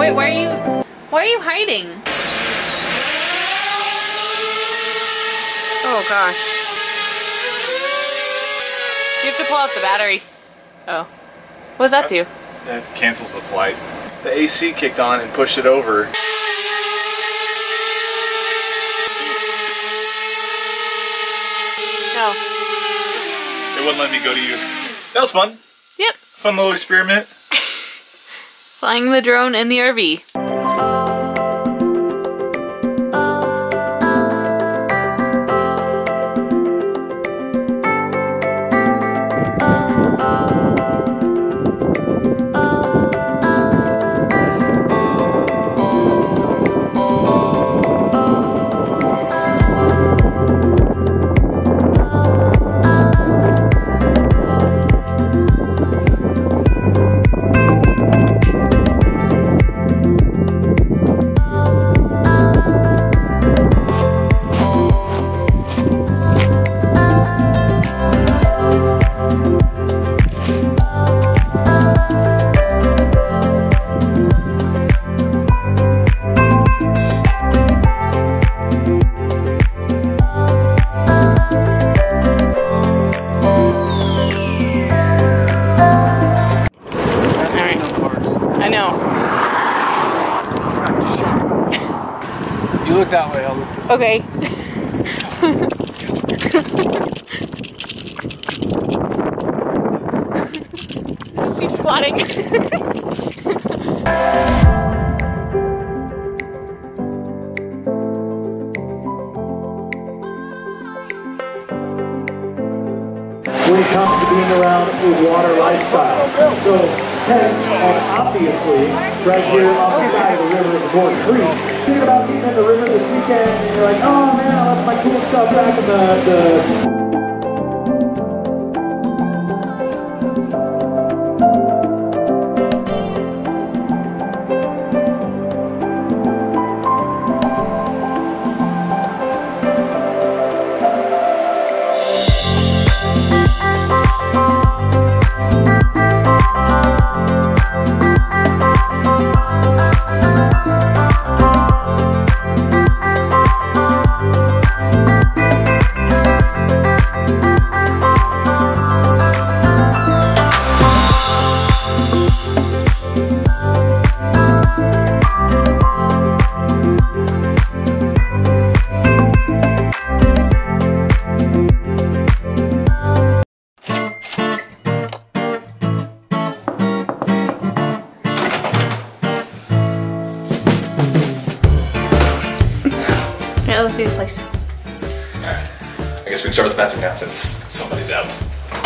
Wait, why are you hiding? Oh gosh. You have to pull out the battery. Oh. What does that do? That cancels the flight. The AC kicked on and pushed it over. Oh. It wouldn't let me go to you. That was fun. Yep. Fun little experiment. Flying the drone in the RV. You look that way, I'll look this way. Okay. She's squatting. When it comes to being around a water lifestyle. So hence, and obviously, right here off the side of the river is Gore Creek. Thinking about being in the river this weekend, and you're like, oh man, I left my cool stuff back in the... Let's see the place. Alright. I guess we can start with the bathroom now since somebody's out.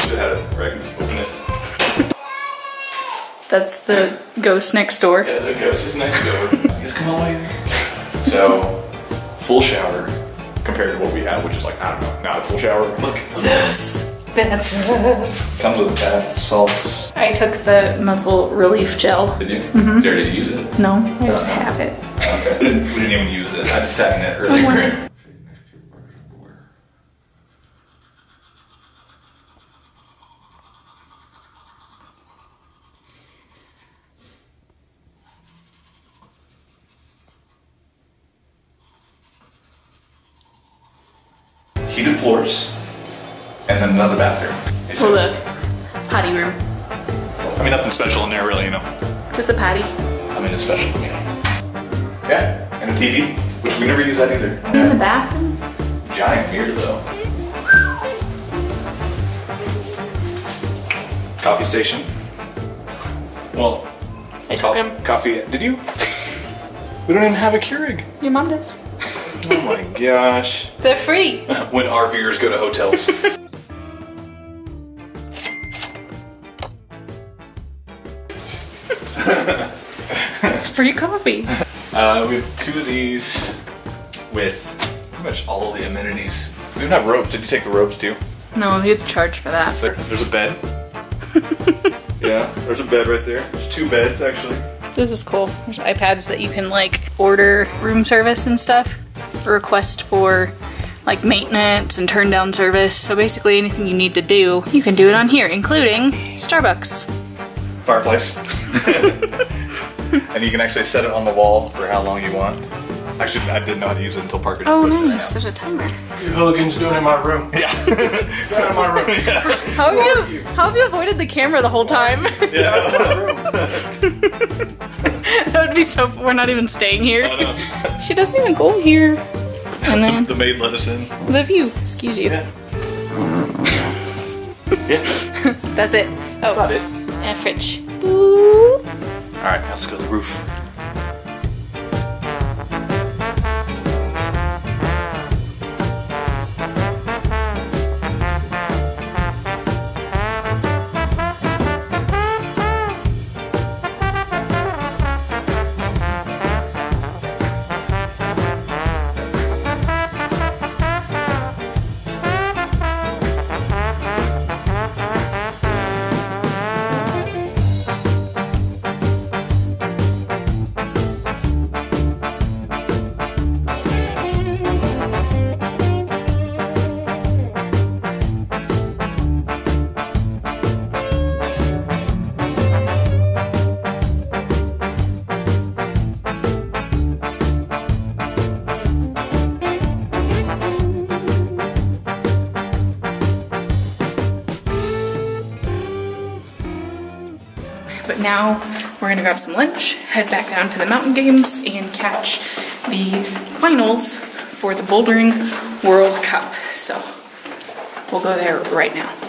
Should have had a rag and open it. That's the ghost next door. Yeah, the ghost is next door. I guess come on later. So, full shower compared to what we had, which is like, I don't know, not a full shower. Look. This bathroom. Comes with bath salts. I took the muscle relief gel. Did you? Mm-hmm. Did you use it? No, I just have it. Okay. We didn't even use this. I just sat in it earlier. Heated floors, and then another bathroom. Oh look, potty room. I mean, nothing special in there really, you know. Just the potty. I mean, it's special, you know. Yeah, and a TV, which we never use that either. In the bathroom? Giant mirror though. Coffee station. Well, I took him. Coffee, did you? We don't even have a Keurig. Your mom does. Oh my gosh. They're free. When RVers go to hotels. It's free coffee. We have two of these with pretty much all of the amenities. We don't have ropes. Did you take the ropes too? No, you have to charge for that. So there's a bed. Yeah, there's a bed right there. There's two beds actually. This is cool. There's iPads that you can like order room service and stuff. Request for like maintenance and turn down service. So basically anything you need to do, you can do it on here, including Starbucks. Fireplace. And you can actually set it on the wall for how long you want. Actually, I didn't know how to use it until Parker just pushed it out. Oh nice, there's a timer. You hooligans doing it in my room. Yeah. Doing it in my room. Yeah. How have you avoided the camera the whole time? Yeah, that would be so, we're not even staying here. She doesn't even go here. And then the maid let us in. The view, excuse you. Yeah. Yeah. That's it. Oh. That's not it. And a fridge. Boo. Alright, now let's go to the roof. But now we're gonna grab some lunch, head back down to the Mountain Games, and catch the finals for the Bouldering World Cup. So we'll go there right now.